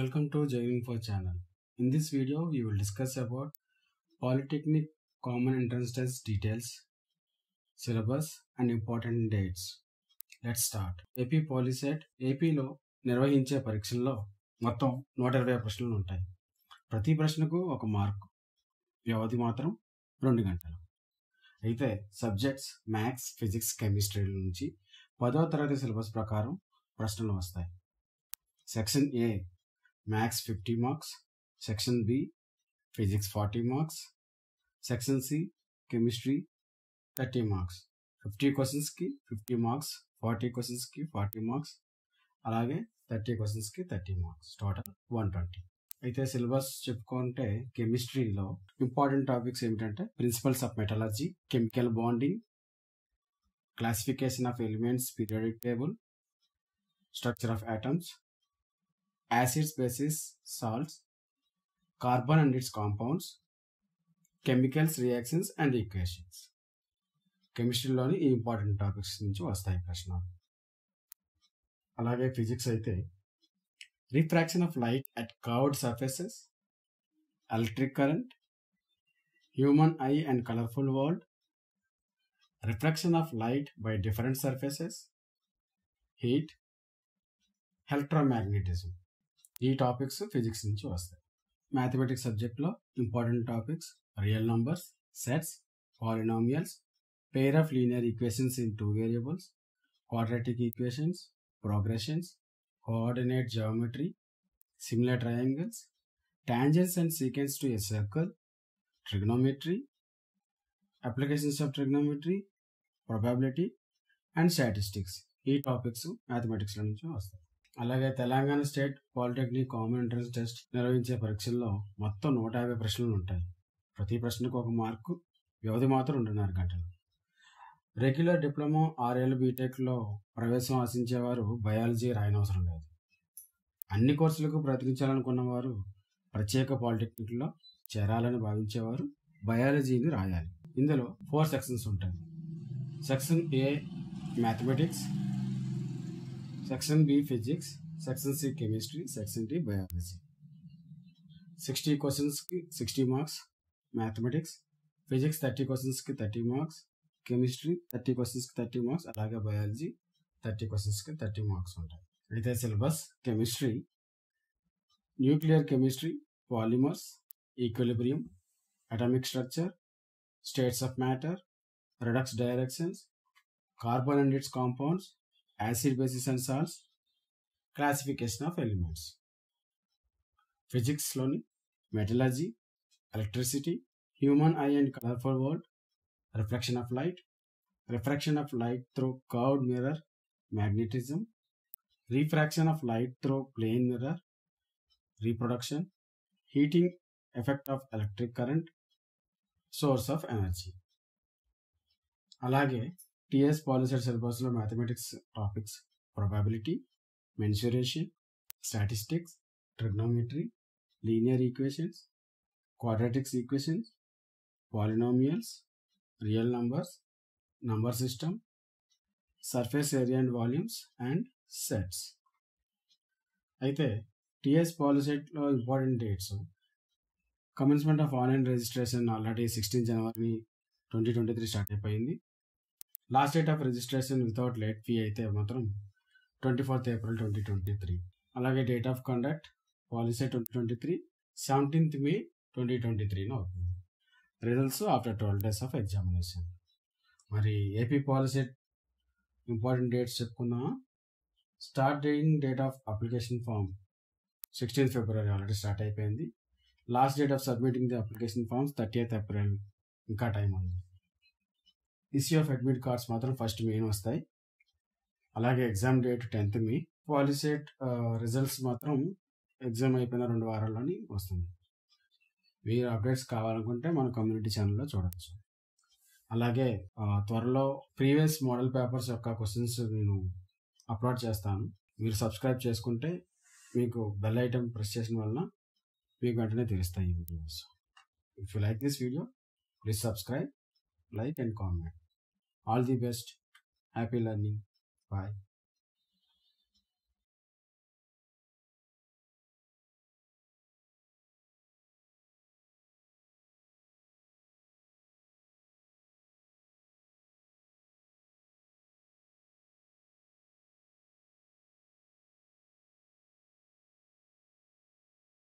Welcome to Jaihind channel. In this video, we will discuss about Polytechnic Common Entrance Test details, syllabus and important dates. Let's start. AP POLYCET AP లో నిర్వహించే పరీక్షల్లో మొత్తం 120 ప్రశ్నలు ఉంటాయి. ప్రతి ప్రశ్నకు ఒక మార్కు. వ్యవధి మాత్రం 2 గంటలు. అయితే సబ్జెక్ట్స్ మ్యాథ్స్, ఫిజిక్స్, కెమిస్ట్రీ నుంచి 10వ తరగతి సిలబస్ ప్రకారం ప్రశ్నలు వస్తాయి. Section A Max 50 marks, Section B Physics 40 marks, Section C Chemistry 30 marks, 50 questions ki 50 marks, 40 questions ki 40 marks, అలాగే 30 questions ki 30 marks, total 120. అయితే సిలబస్ చెప్పుకుంటే కెమిస్ట్రీలో ఇంపార్టెంట్ టాపిక్స్ ఏంటంటే principles of metallurgy, chemical bonding, classification of elements, periodic table, structure of atoms, acids, bases, salts, carbon and its compounds, chemicals, reactions and equations. Chemistry లోని ఈ important topics నుంచి వస్తాయి ప్రశ్నలు. అలాగే ఫిజిక్స్ అయితే refraction of light at curved surfaces, electric current, human eye and colourful world, refraction of light by different surfaces, heat, electromagnetism. ఈ topics physics నుంచి వస్తాయి. మ్యాథమెటిక్స్ సబ్జెక్ట్లో important topics real numbers, sets, polynomials, pair of linear equations in 2 variables, quadratic equations, progressions, coordinate geometry, similar triangles, tangents and sequence to a circle, trigonometry, applications of trigonometry, probability and statistics. ఈ topics మ్యాథమెటిక్స్లో నుంచి వస్తాయి. అలాగే Telangana state polytechnic common entrance test నిర్వహించే పరీక్షల్లో మొత్తం 150 ప్రశ్నలు ఉంటాయి. ప్రతి ప్రశ్నకు ఒక మార్కు. వ్యవధి మాత్రం 2.5 గంటలు. రెగ్యులర్ డిప్లొమా 6 ఏళ్ళు బీటెక్లో ప్రవేశం ఆశించేవారు బయాలజీ రాయనవసరం లేదు. అన్ని కోర్సులకు ప్రయత్నించాలనుకున్న వారు ప్రత్యేక పాలిటెక్నిక్లో చేరాలని భావించేవారు బయాలజీని రాయాలి. ఇందులో 4 సెక్షన్స్ ఉంటాయి. Section A mathematics, Section B Physics, Section C Chemistry, Section D Biology. 60 questions ki 60 marks, Mathematics, Physics 30 questions ki 30 marks, Chemistry 30 questions ki 30 marks, alaga Biology 30 questions ki 30 marks untayi. Ide syllabus Chemistry, Nuclear Chemistry, Polymers, Equilibrium, Atomic Structure, States of Matter, Redox Directions, Carbon and its Compounds, acid, bases and salts, classification of elements. Physics loni metallurgy, electricity, human eye and colorful world, reflection of light, refraction of light through curved mirror, magnetism, refraction of light through plane mirror, reproduction, heating effect of electric current, source of energy. alage TS POLYCET సిలబస్లో mathematics topics probability, mensuration, statistics, trigonometry, linear equations, quadratics equations, polynomials, real numbers, number system, surface area and volumes and sets. అయితే TS పాలిసెట్లో important dates commencement of online registration already 16 జనవరి 2023 start అయిపోయింది. Last date of registration without late fee అయితే మాత్రం 24 April 2023. అలాగే date of conduct POLYCET 2023 17 May 2023 అవుతుంది. Results after 12 days of examination. మరి AP POLYCET important dates చెప్పుకున్నాం. Starting date of application form 16 ఫిబ్రవరి already start అయిపోయింది. Last date of submitting the application forms 30 April, ఇంకా time ఉంది. Issue of admit cards మాత్రం 1 May వస్తాయి. అలాగే exam date 10 May. POLYCET results మాత్రం ఎగ్జామ్ అయిపోయిన 2 వారాల్లోని వస్తుంది. మీరు అప్డేట్స్ కావాలనుకుంటే మన కమ్యూనిటీ ఛానల్లో చూడవచ్చు. అలాగే త్వరలో ప్రీవియస్ మోడల్ పేపర్స్ యొక్క క్వశ్చన్స్ నేను అప్లోడ్ చేస్తాను. మీరు సబ్స్క్రైబ్ చేసుకుంటే మీకు బెల్ ఐటమ్ ప్రెస్ చేసిన వలన మీకు వెంటనే తెలుస్తాయి ఈ videos. If you like this video, please subscribe, like and comment. All the best. Happy learning. Bye.